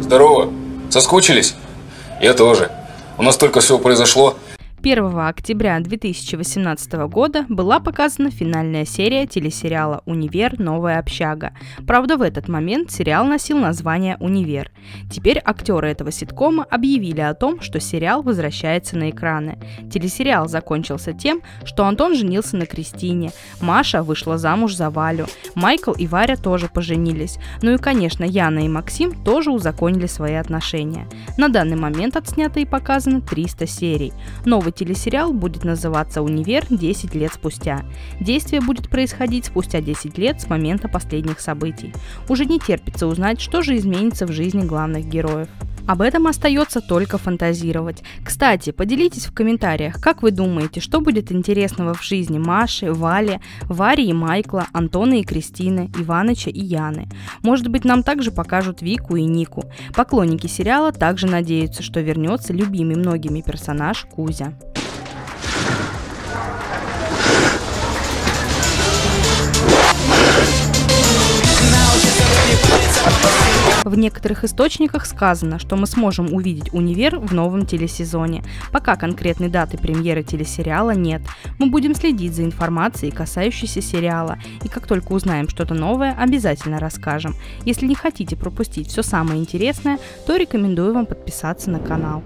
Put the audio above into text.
Здорово! Соскучились? Я тоже. У нас только все произошло. 1 октября 2018 года была показана финальная серия телесериала «Универ. Новая общага». Правда, в этот момент сериал носил название «Универ». Теперь актеры этого ситкома объявили о том, что сериал возвращается на экраны. Телесериал закончился тем, что Антон женился на Кристине, Маша вышла замуж за Валю, Майкл и Варя тоже поженились, ну и, конечно, Яна и Максим тоже узаконили свои отношения. На данный момент отснято и показано 300 серий. Новый телесериал будет называться «Универ. 10 лет спустя». Действие будет происходить спустя 10 лет с момента последних событий. Уже не терпится узнать, что же изменится в жизни главных героев. Об этом остается только фантазировать. Кстати, поделитесь в комментариях, как вы думаете, что будет интересного в жизни Маши, Вали, Вари и Майкла, Антона и Кристины, Иваныча и Яны. Может быть, нам также покажут Вику и Нику. Поклонники сериала также надеются, что вернется любимый многими персонаж Кузя. В некоторых источниках сказано, что мы сможем увидеть «Универ» в новом телесезоне. Пока конкретной даты премьеры телесериала нет. Мы будем следить за информацией, касающейся сериала, и как только узнаем что-то новое, обязательно расскажем. Если не хотите пропустить все самое интересное, то рекомендую вам подписаться на канал.